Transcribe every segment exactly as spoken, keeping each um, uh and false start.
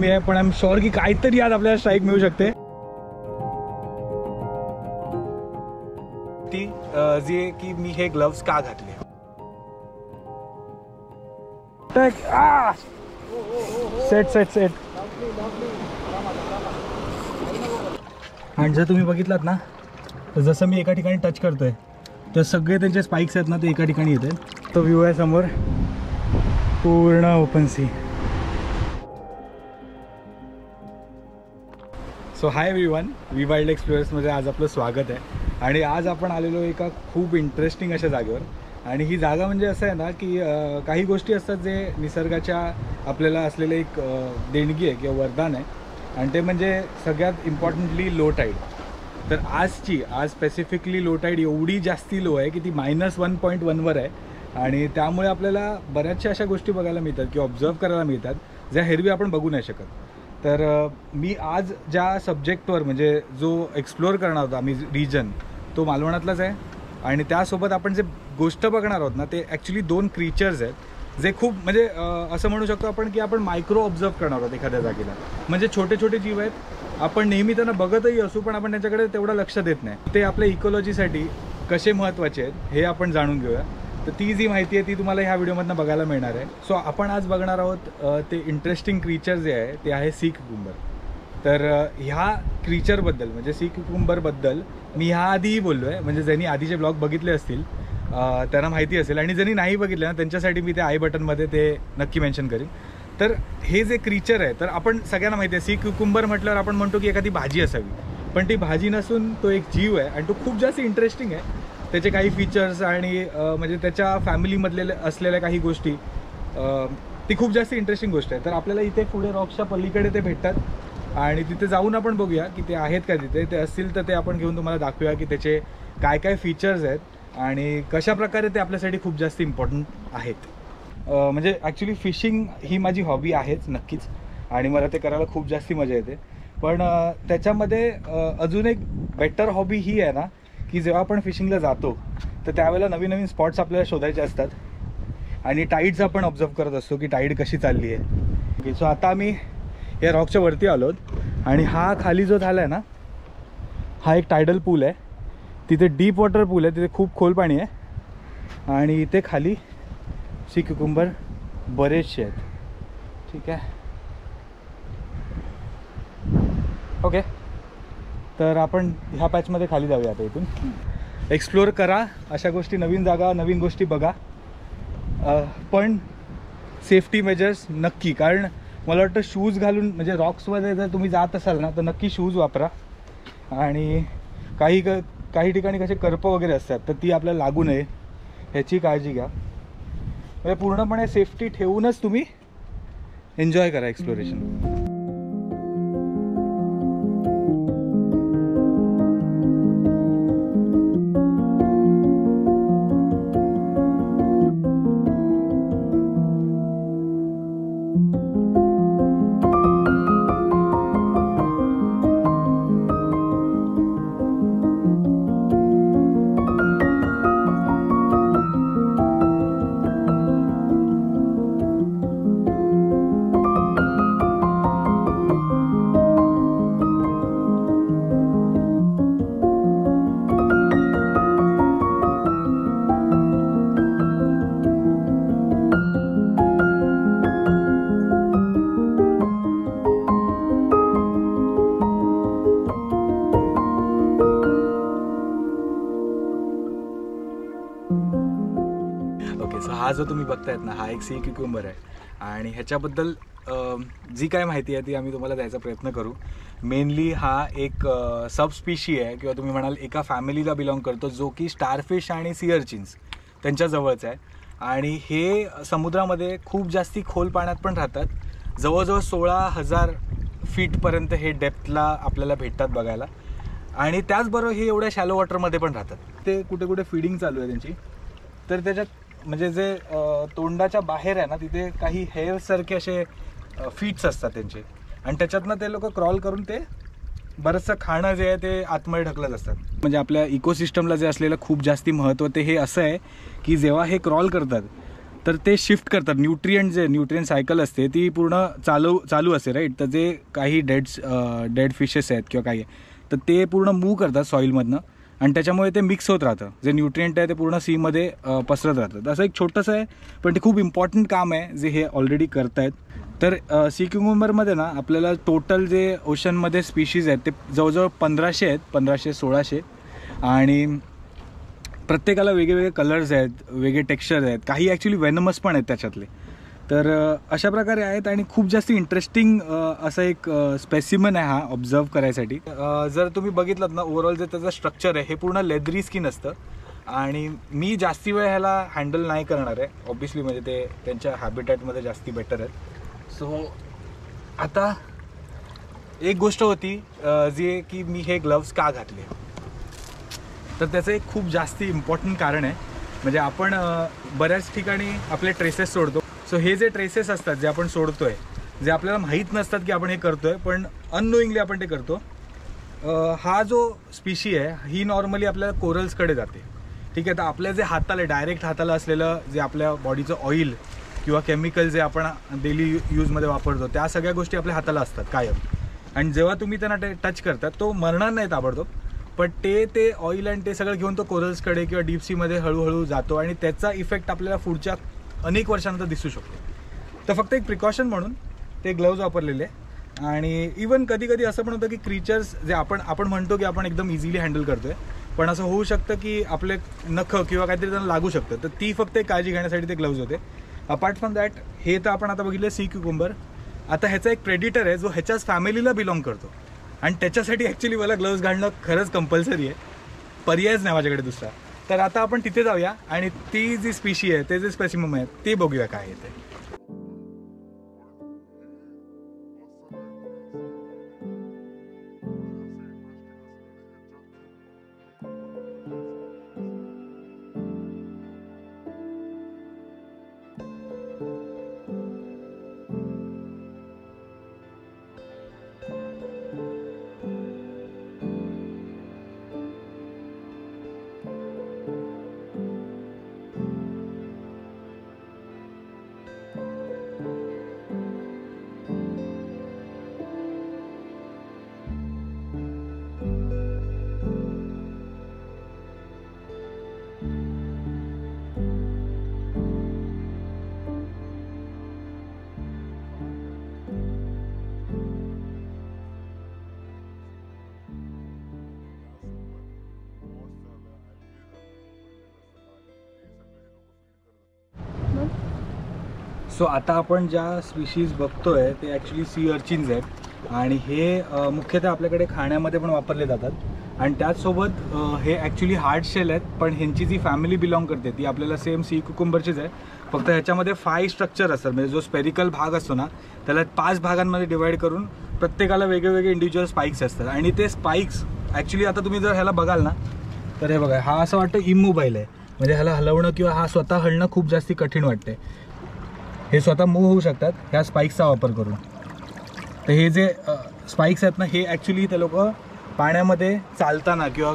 मी आहे, पण I am sure की काहीतरी आज आपल्याला स्ट्राईक मिळू शकते. ती जी की मी हे ग्लव्स का घातले सेट सेट सेट आणि जर तुम्ही बघितलात ना, तर जसं मी एका ठिकाणी टच करतोय तर सगळे त्यांचे स्पाइक्स आहेत ना, ते एका ठिकाणी येतात. तो व्ह्यू आहे समोर पूर्ण open sea. So hi everyone, we wild एक्सप्लोरर्समध्ये आज आपलं स्वागत आहे. आणि आज आपण आलेलो एका खूप इंटरेस्टिंग अशा जागेवर. आणि ही जागा म्हणजे असं आहे ना की काही गोष्टी असतात जे निसर्गाच्या आपल्याला असलेले एक देणगी आहे किंवा वरदान आहे, आणि ते म्हणजे सगळ्यात इम्पॉर्टंटली लो टाईड. तर आजची आज स्पेसिफिकली लो टाईड एवढी जास्ती लो आहे की ती मायनस वन पॉईंट वनवर आहे, आणि त्यामुळे आपल्याला बऱ्याचशा अशा गोष्टी बघायला मिळतात किंवा ऑब्झर्व करायला मिळतात ज्या हेरवी आपण बघू नाही शकत. तर मी आज ज्या सब्जेक्टवर म्हणजे जो एक्सप्लोअर करणार होता आम्ही रिजन, तो मालवणातलाच आहे. आणि त्यासोबत आपण जे गोष्ट बघणार आहोत ना, ते ॲक्च्युली दोन क्रिएचर्स आहेत जे खूप म्हणजे असं म्हणू शकतो आपण की आपण मायक्रो ऑब्झर्व करणार आहोत एखाद्या जागेला. म्हणजे छोटे छोटे जीव आहेत, आपण नेहमी त्यांना बघतही असू पण आपण त्यांच्याकडे तेवढं लक्ष देत नाही. ते आपल्या इकोलॉजीसाठी कसे महत्त्वाचे आहेत हे आपण जाणून घेऊया. तर ती जी माहिती आहे ती तुम्हाला ह्या व्हिडिओमधनं बघायला मिळणार आहे. सो आपण आज बघणार आहोत ते इंटरेस्टिंग क्रिएचर जे आहे ते आहे सी क्युकुंबर. तर ह्या क्रिएचरबद्दल म्हणजे सी क्युकुंबरबद्दल मी ह्या आधीही बोललो आहे, म्हणजे ज्यांनी आधीचे ब्लॉग बघितले असतील त्यांना माहिती असेल, आणि ज्यांनी नाही बघितले ना त्यांच्यासाठी मी ते आय बटनमध्ये ते नक्की मेन्शन करीन. तर हे जे क्रिएचर आहे, तर आपण सगळ्यांना माहिती आहे सी क्युकुंबर म्हटल्यावर आपण म्हणतो की एखादी भाजी असावी, पण ती भाजी नसून तो एक जीव आहे. आणि तो खूप जास्त इंटरेस्टिंग आहे. त्याचे काही फीचर्स आणि म्हणजे त्याच्या फॅमिलीमधले असलेल्या काही गोष्टी, ती खूप जास्त इंटरेस्टिंग गोष्ट आहे. तर आपल्याला इथे पुढे रॉक्सच्या पलीकडे ते भेटतात, आणि तिथे जाऊन आपण बघूया की ते आहेत का. तिथे ते असतील तर ते आपण घेऊन तुम्हाला दाखवूया की त्याचे काय काय फीचर्स आहेत आणि कशाप्रकारे ते आपल्यासाठी खूप जास्त इम्पॉर्टंट आहेत. म्हणजे ॲक्च्युली फिशिंग ही माझी हॉबी आहेच नक्कीच, आणि मला ते करायला खूप जास्त मजा येते. पण त्याच्यामध्ये अजून एक बेटर हॉबी ही आहे ना की जेव्हा आपण फिशिंगला जातो तर त्यावेळेला नवीन नवीन स्पॉट्स आपल्याला शोधायचे असतात, आणि टाईड्स आपण ऑब्झर्व करत असतो की टाईड कशी चालली आहे. ओके, सो आता आम्ही या रॉकच्या वरती आलो, आणि हा खाली जो झाला आहे ना, हा एक टायडल पूल आहे. तिथे डीप वॉटर पूल आहे, तिथे खूप खोल पाणी आहे, आणि इथे खाली सी क्युकुंबर बरेचसे आहेत. ठीक आहे, ओके. तर आपण ह्या पॅचमध्ये खाली जाऊया. आता इथून एक्सप्लोअर करा अशा गोष्टी, नवीन जागा नवीन गोष्टी बघा, पण सेफ्टी मेजर्स नक्की. कारण मला वाटतं शूज घालून म्हणजे रॉक्समध्ये जर तुम्ही जात असाल ना तर नक्की शूज वापरा. आणि काही क काही ठिकाणी कसे करपं वगैरे असतात तर ती आपल्याला लागू नये ह्याची काळजी घ्या. म्हणजे पूर्णपणे सेफ्टी ठेवूनच तुम्ही एन्जॉय करा एक्सप्लोरेशन. हा जो तुम्ही बघतायत ना, हा एक सी क्युकुंबर आहे, आणि ह्याच्याबद्दल जी काय माहिती आहे ती आम्ही तुम्हाला द्यायचा प्रयत्न करू. मेनली हा एक सब स्पीशी आहे, किंवा तुम्ही म्हणाल एका फॅमिलीला बिलॉंग करतो, जो की स्टारफिश आणि सी अर्चिन्स त्यांच्या जवळच आहे. आणि हे समुद्रामध्ये खूप जास्ती खोल पाण्यात पण राहतात. जवळजवळ सोळा हजार फीटपर्यंत हे डेप्थला आपल्याला भेटतात बघायला, आणि त्याचबरोबर हे एवढ्या शॅलो वॉटरमध्ये पण राहतात. ते कुठे कुठे फीडिंग चालू आहे त्यांची, तर त्याच्यात म्हणजे जे तोंडाच्या बाहेर आहे ना तिथे काही हेअरसारखे असे फीट्स असतात त्यांचे, आणि त्याच्यातनं ते लोक क्रॉल करून ते बरंचसं खाणं जे आहे ते आतमध्ये ढकलत असतात. म्हणजे आपल्या इकोसिस्टमला जे असलेलं खूप जास्ती महत्त्व ते हे असं आहे की जेव्हा हे क्रॉल करतात तर ते शिफ्ट करतात. न्यूट्रिएंट जे न्यूट्रिएंट सायकल असते ती पूर्ण चालू चालू असते राईट. तर जे काही डेड्स डेड फिशेस आहेत किंवा काही तर ते पूर्ण मूव्ह करतात सॉईलमधनं आणि त्याच्यामुळे ते मिक्स होत राहतं. जे न्यूट्रिएंट आहे ते पूर्ण सीमध्ये पसरत राहतात. असं एक छोटंसं आहे पण ते खूप इम्पॉर्टंट काम आहे जे हे ऑलरेडी करत आहेत. तर सी क्युकुंबरमध्ये ना आपल्याला टोटल जे ओशनमध्ये स्पीशीज आहेत ते जवळजवळ पंधराशे आहेत, पंधराशे सोळाशे, आणि प्रत्येकाला वेगवेगळे कलर्स आहेत, वेगळे टेक्स्चर्स आहेत, काही ॲक्च्युली वेनमस पण आहेत त्याच्यातले. तर अशा प्रकारे आहेत आणि खूप जास्त इंटरेस्टिंग असा एक स्पेसिमन आहे हा ऑब्झर्व करायसाठी. जर तुम्ही बघितलात ना ओव्हरऑल जे त्याचं स्ट्रक्चर आहे हे पूर्ण लेदरी स्किन असतं आणि मी जास्ती वेळ ह्याला हँडल नाही करणार आहे ऑब्वियसली, म्हणजे ते त्यांच्या हॅबिटॅटमध्ये जास्ती बेटर आहेत. सो आता एक गोष्ट होती जी की मी हे ग्लव्स का घातले, तर त्याचं एक खूप जास्त इम्पॉर्टंट कारण आहे. म्हणजे आपण बऱ्याच ठिकाणी आपले ट्रेसेस सोडतो. सो हे जे ट्रेसेस असतात जे आपण सोडतो आहे, जे आपल्याला माहीत नसतात की आपण हे करतो आहे, पण अननोईंगली आपण ते करतो. हा जो स्पीशी आहे ही नॉर्मली आपल्याला कोरल्सकडे जाते, ठीक आहे. तर आपल्या जे हाताला डायरेक्ट हाताला असलेलं जे आपल्या बॉडीचं ऑइल किंवा केमिकल जे आपण डेली यूजमध्ये वापरतो त्या सगळ्या गोष्टी आपल्या हाताला असतात कायम, आणि जेव्हा तुम्ही त्यांना टच करतात तो मरणार नाही ताबडतोब, पण ते ते ऑइल आणि ते सगळं घेऊन तो कोरल्सकडे किंवा डीप सीमध्ये हळूहळू जातो आणि त्याचा इफेक्ट आपल्याला पुढच्या अनेक वर्षांनंतर दिसू शकतो. तर फक्त एक प्रिकॉशन म्हणून ते ग्लव्ज वापरलेले. आणि इवन कधी कधी असं पण होतं की क्रीचर्स जे आपण आपण म्हणतो की आपण एकदम इझिली हँडल करतो आहे, पण असं होऊ शकतं की आपले नखं किंवा काहीतरी त्यांना लागू शकतं. तर ती फक्त एक काळजी घेण्यासाठी ते ग्लव्ज होते. अपार्ट फ्रॉम दॅट, हे तर आपण आता बघितलं सी क्युकुंबर. आता ह्याचा एक प्रेडिटर आहे जो ह्याच्याच फॅमिलीला बिलॉंग करतो आणि त्याच्यासाठी ॲक्च्युली मला ग्लव्ज घालणं खरंच कंपल्सरी आहे, पर्यायच नाही माझ्याकडे दुसरा. तर आता आपण तिथे जाऊया आणि ती जी स्पीशी आहे ते जे स्पेसिमम आहे ते बघूया काय आहे ते. सो so, आता आपण ज्या स्पीशीज बघतोय ते ॲक्च्युली सी अर्चिन्स आहेत आणि हे मुख्यतः आपल्याकडे खाण्यामध्ये पण वापरले जातात. आणि त्याचसोबत हे ॲक्च्युली हार्ड शेल आहेत, पण ह्यांची जी फॅमिली बिलॉंग करते ती आपल्याला सेम सी क्युकुंबरचीच आहे. फक्त ह्याच्यामध्ये फाय स्ट्रक्चर असतात, म्हणजे जो स्पेरिकल भाग असतो ना त्याला पाच भागांमध्ये डिवाईड करून प्रत्येकाला वेगवेगळे इंडिव्हिज्युअल स्पाइक्स असतात. आणि ते स्पाइक्स ॲक्च्युली आता तुम्ही जर ह्याला बघाल ना तर हे बघा, हा असं वाटतं इमोबाईल आहे, म्हणजे ह्याला हलवणं किंवा हा स्वतः हलणं खूप जास्त कठीण वाटते. हे स्वतः मूव्ह होऊ शकतात ह्या स्पाइक्सचा वापर करून. तर हे जे स्पाइक्स आहेत ना हे ॲक्च्युली ते लोक पाण्यामध्ये चालताना किंवा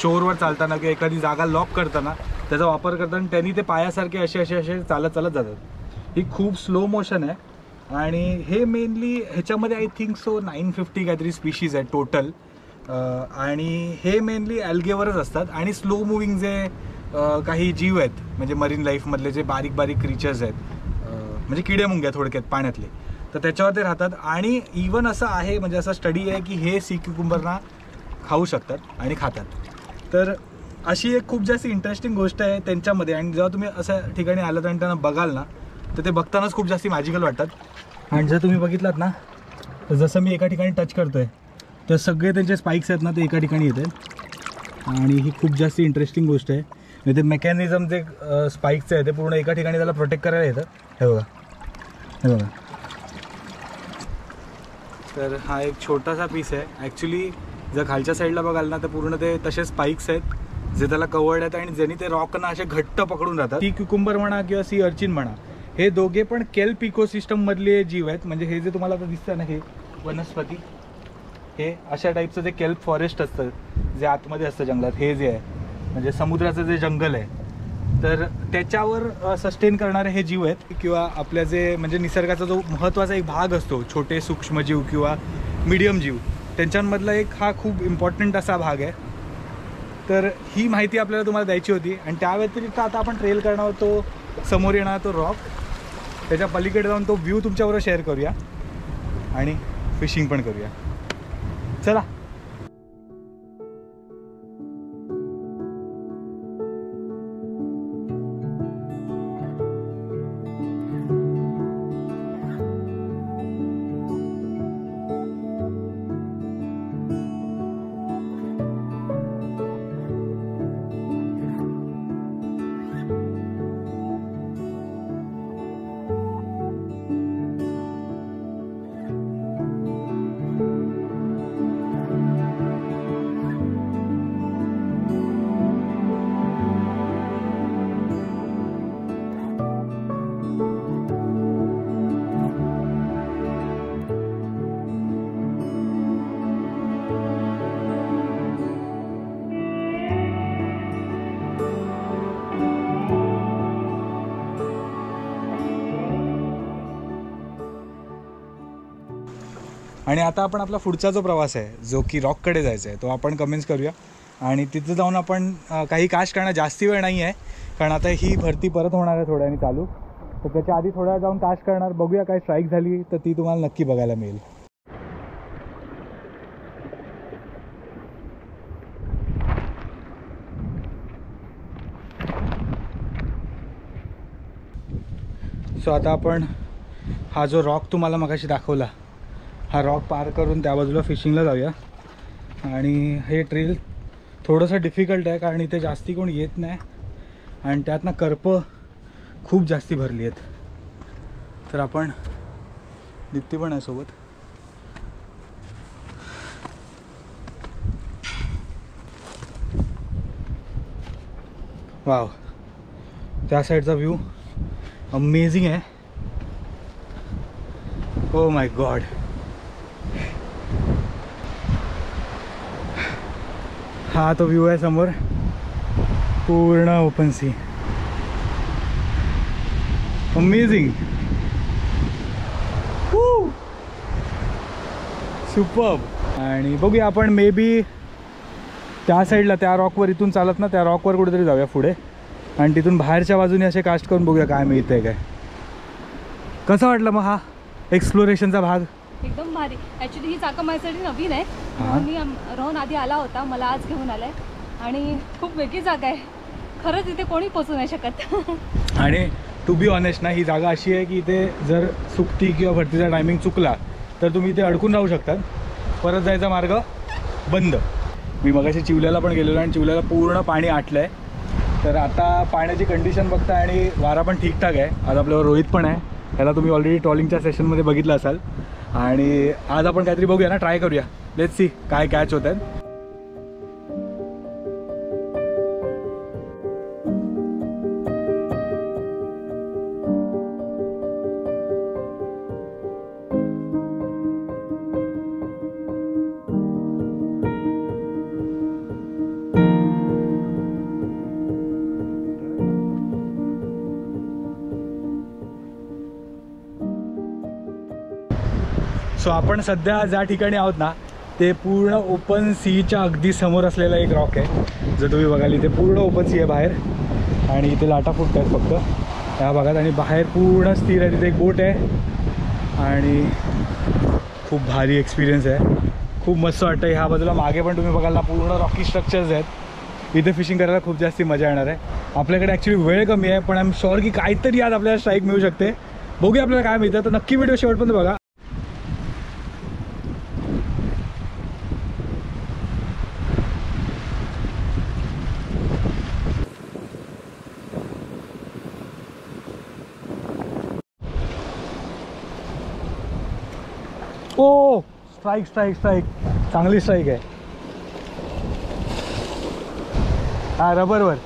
शोरवर चालताना किंवा एखादी जागा लॉक करताना त्याचा वापर करतात आणि त्यांनी ते पायासारखे असे असे असे चालत चालत जातात. ही खूप स्लो मोशन आहे आणि हे मेनली ह्याच्यामध्ये I think so nine fifty काहीतरी स्पीशीज आहेत टोटल, आणि हे मेनली ॲल्गेवरच असतात. आणि स्लो मुव्हिंग जे काही जीव आहेत म्हणजे मरीन लाईफमधले जे बारीक बारीक क्रीचर्स आहेत, म्हणजे किडे मुंग्या थोडक्यात पाण्यातले, तर त्याच्यावर ते राहतात. आणि इवन असं आहे म्हणजे असा स्टडी आहे की हे सी क्युकुंबरना खाऊ शकतात आणि खातात. तर अशी एक खूप जास्त इंटरेस्टिंग गोष्ट आहे त्यांच्यामध्ये. आणि जेव्हा तुम्ही अशा ठिकाणी आलात आणि त्यांना बघाल ना तर ते बघतानाच खूप जास्त मॅजिकल वाटतात. आणि जर तुम्ही बघितलात ना तर जसं मी एका ठिकाणी टच करतो आहे तर सगळे त्यांचे स्पाइक्स आहेत ना ते एका ठिकाणी येत आहेत. आणि ही खूप जास्त इंटरेस्टिंग गोष्ट आहे. म्हणजे ते मेकॅनिझम जे स्पाइक्सचं आहे ते पूर्ण एका ठिकाणी त्याला प्रोटेक्ट करायला येतं. हे बघा, हे बघा. तर हा एक छोटासा पीस आहे ॲक्च्युली. जर खालच्या साईडला बघाल ना तर पूर्ण ते तसे स्पाइक्स आहेत जे त्याला कवर्ड आहेत आणि ज्यांनी ते रॉकना असे घट्ट पकडून राहतात. सी क्युकुंबर म्हणा किंवा सी अर्चिन म्हणा, हे दोघे पण केल्प इकोसिस्टममधले जीव आहेत. म्हणजे हे जे तुम्हाला आता दिसतं ना हे वनस्पती, हे अशा टाईपचं जे केल्प फॉरेस्ट असतं जे आतमध्ये असतं जंगलात, हे जे आहे म्हणजे समुद्राचं जे जंगल आहे तर त्याच्यावर सस्टेन करणारे हे जीव आहेत किंवा आपल्या जे म्हणजे निसर्गाचा जो महत्त्वाचा एक भाग असतो, छोटे सूक्ष्मजीव किंवा मीडियम जीव, त्यांच्यामधला एक हा खूप इम्पॉर्टंट असा भाग आहे. तर ही माहिती आपल्याला तुम्हाला द्यायची होती. आणि त्या व्यतिरिक्त आता आपण ट्रेल करणार, तो समोर येणार तो रॉक, त्याच्या पलीकडे जाऊन तो व्ह्यू तुमच्याबरोबर शेअर करूया आणि फिशिंग पण करूया. चला. आणि आता आपण आपला पुढचा जो प्रवास आहे, जो की रॉककडे जायचा आहे, तो आपण कमेंट्स करूया. आणि तिथं जाऊन आपण काही काश करणं जास्ती वेळ नाही आहे, कारण आता ही भरती परत होणार आहे थोड्याने चालू, तर त्याच्या आधी थोड्या वेळ जाऊन काश करणार, बघूया काय स्ट्राईक झाली तर ती तुम्हाला नक्की बघायला मिळेल. सो आता आपण हा जो रॉक तुम्हाला मगाशी दाखवला, हा रॉक पार करून त्या बाजूला फिशिंगला जाऊया. आणि हे ट्रेल थोडंसं डिफिकल्ट आहे, कारण इथे जास्ती कोण येत नाही आणि त्यात ना करपं खूप जास्ती भरली आहेत. तर आपण दिप्ती पण आहे सोबत. वाव, त्या साईडचा व्ह्यू अमेझिंग आहे. ओ माय गॉड, हा तो व्ह्यू आहे समोर, पूर्ण ओपन सी, अमेझिंग, सुपर्ब. आणि बघूया आपण मे बी त्या साईडला, त्या रॉकवर इथून चालत ना त्या रॉकवर कुठेतरी जाऊया पुढे आणि तिथून बाहेरच्या बाजूने असे कास्ट करून बघूया काय मिळतंय काय. कसं वाटलं मग हा एक्सप्लोरेशनचा भाग? एकदम भारी. ॲक्च्युली ही जागा माझ्यासाठी नवीन आहे. मी रोहन आधी आला होता, मला आज घेऊन आला आहे आणि खूप वेगळी जागा आहे. खरंच इथे कोणी पोचू नाही शकत. आणि टू बी ऑनेस्ट ना, ही जागा अशी आहे की इथे जर सुट्टी किंवा भरतीचा टायमिंग चुकला तर तुम्ही इथे अडकून राहू शकतात, परत जायचा मार्ग बंद. मी मगाशी चिवल्याला पण गेलेलो आणि चिवल्याला पूर्ण पाणी आटलं आहे. तर आता पाण्याची कंडिशन बघता आणि वारा पण ठीकठाक आहे. आज आपल्यावर रोहित पण आहे, त्याला तुम्ही ऑलरेडी ट्रॉलिंगच्या सेशनमध्ये बघितलं असाल. आणि आज आपण काहीतरी बघूया ना, ट्राय करूया, लेट्स सी काय कॅच होत आहेत. सो आपण सध्या ज्या ठिकाणी आहोत ना, ते पूर्ण ओपन सीच्या अगदी समोर असलेला एक रॉक आहे. जर तुम्ही बघाल इथे पूर्ण ओपन सी आहे बाहेर आणि इथे लाटा फुटत आहेत फक्त या भागात. आणि बाहेर पूर्ण स्थिर आहे, तिथे एक बोट आहे आणि खूप भारी एक्सपिरियन्स आहे, खूप मस्त वाटतं. ह्या बाजूला मागे पण तुम्ही बघाल ना, पूर्ण रॉकी स्ट्रक्चर्स आहेत. इथे फिशिंग करायला खूप जास्त मजा येणार आहे. आपल्याकडे ॲक्च्युली वेळ कमी आहे, पण आय एम शुअर की काहीतरी आज आपल्याला स्ट्राईक मिळू शकते. बघूया आपल्याला काय मिळतं. तर नक्की व्हिडिओ शेवटपर्यंत बघा. ओ, स्ट्राईक स्ट्राईक स्ट्राईक, चांगली स्ट्राईक आहे. हा रबरवर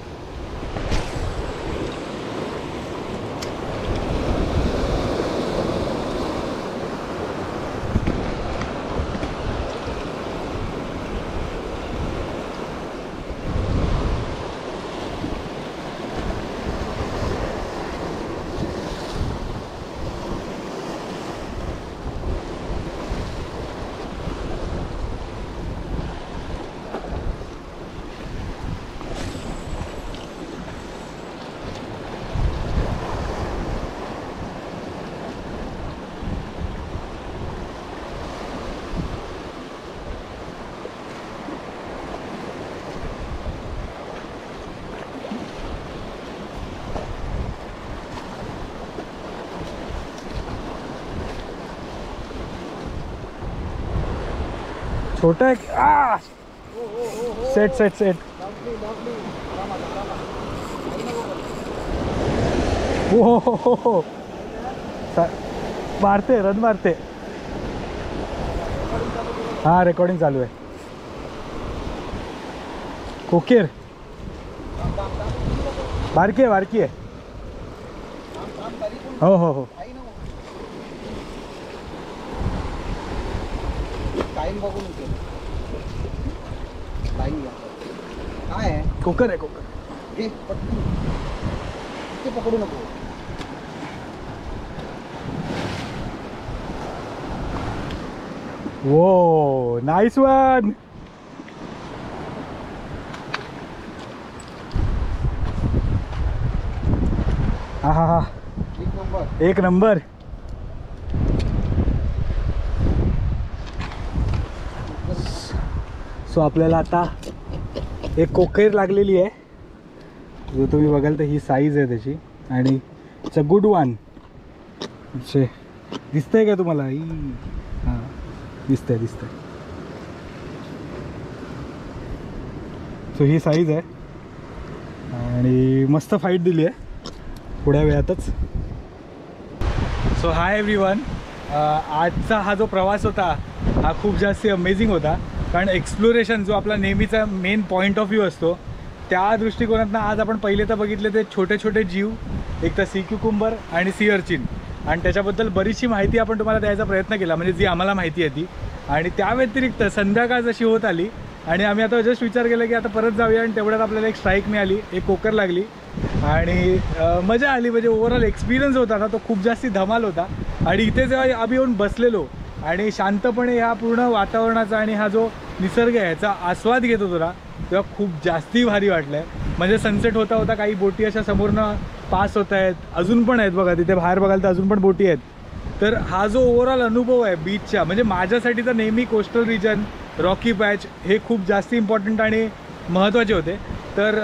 छोटा है कि आ सेट सेट सेट वो हो हो मारते रन मारते। हाँ रिकॉर्डिंग चालू है। कोकेर बारकी है बारकी है। हो हो हो कोकर है कोकर पकड़ू नको। वो नाइस वन। हाँ हाँ हाँ एक नंबर। सो आपल्याला आता एक कोकेर लागलेली आहे जो तुम्ही बघाल तर ही साईज आहे त्याची आणि इट्स अ गुड वन। छे दिसतंय का तुम्हाला? ही हां दिसतंय दिसतंय। सो ही साईज आहे आणि मस्त फाईट दिली आहे थोड्या वेळातच। सो हाय एवरीवन, आजचा हा जो प्रवास होता हा खूप जास्त अमेजिंग होता कारण एक्सप्लोरेशन जो आपला नेहमीचा मेन पॉईंट ऑफ व्ह्यू असतो त्या दृष्टिकोनातून आज आपण पहिले तर बघितले ते छोटे छोटे जीव, एक तर सी क्युकुंबर आणि सी अर्चिन, आणि त्याच्याबद्दल बरीचशी माहिती आपण तुम्हाला द्यायचा प्रयत्न केला म्हणजे जी आम्हाला माहिती आहे ती। आणि त्या व्यतिरिक्त संध्याकाळ जशी होत आली आणि आम्ही आता जस्ट विचार केला की आता परत जाऊया आणि तेवढ्यात आपल्याला एक स्ट्राईक मिळाली, एक कोकर लागली आणि मजा आली। म्हणजे ओवरऑल एक्सपिरियन्स होता ना तो खूप जास्त धमाल होता। आणि इथे जेव्हा आम्ही येऊन बसलेलो आणि शांतपणे ह्या पूर्ण वातावरणाचा आणि हा जो निसर्ग आहे याचा आस्वाद घेत होतो ना तेव्हा खूप जास्त भारी वाटलं आहे। म्हणजे सनसेट होता होता काही बोटी अशा समोरनं पास होत आहेत, अजून पण आहेत बघा तिथे बाहेर बघाल तर अजून पण बोटी आहेत। तर हा जो ओवरऑल अनुभव आहे बीचचा म्हणजे माझ्यासाठी तर नेहमी कोस्टल रिजन, रॉकी पॅच हे खूप जास्त इम्पॉर्टंट आणि महत्त्वाचे होते। तर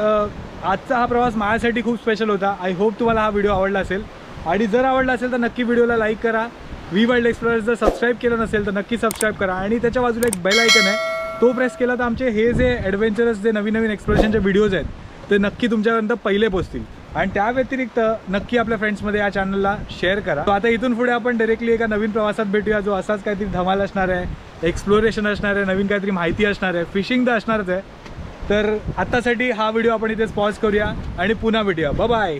आजचा हा प्रवास माझ्यासाठी खूप स्पेशल होता। आय होप तुम्हाला हा व्हिडिओ आवडला असेल आणि जर आवडला असेल तर नक्की व्हिडिओला लाईक करा। वी वर्ल्ड एक्सप्लोरर्स जर सबस्क्राईब केलं नसेल तर नक्की सबस्क्राईब करा आणि त्याच्या बाजूला एक बेल आयकन आहे तो प्रेस केला तर आमचे हे जे ॲडव्हेंचरस जे नवीन नवीन एक्सप्लोरेशनचे व्हिडिओज आहेत ते नक्की तुमच्यापर्यंत पहिले पोचतील। आणि त्या व्यतिरिक्त नक्की आपल्या फ्रेंड्समध्ये या चॅनलला शेअर करा। तो आता इथून पुढे आपण डायरेक्टली एका नवीन प्रवासात भेटूया जो असाच काहीतरी धमाल असणार आहे, एक्सप्लोरेशन असणार आहे, नवीन काहीतरी माहिती असणार आहे, फिशिंग तर असणारच आहे। तर आत्तासाठी हा व्हिडिओ आपण इथेच पॉज करूया आणि पुन्हा भेटूया। Bye bye.